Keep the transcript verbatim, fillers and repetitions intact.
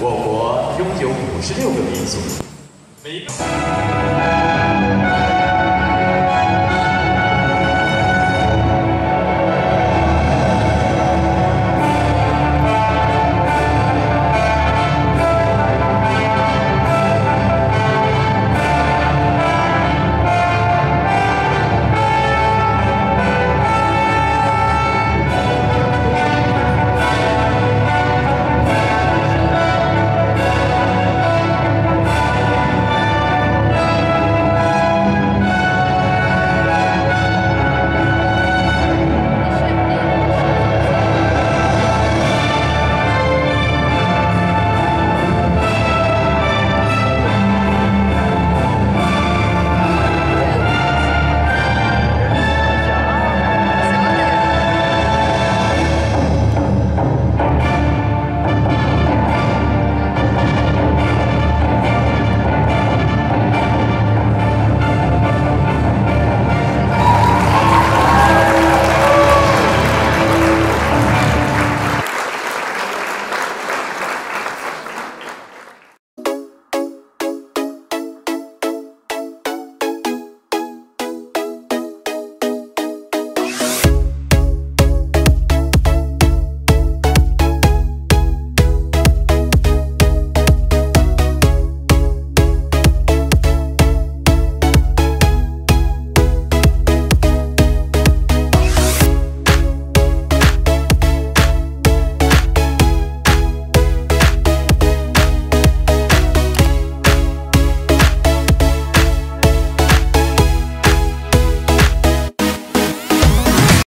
我国拥有五十六个民族，每一个。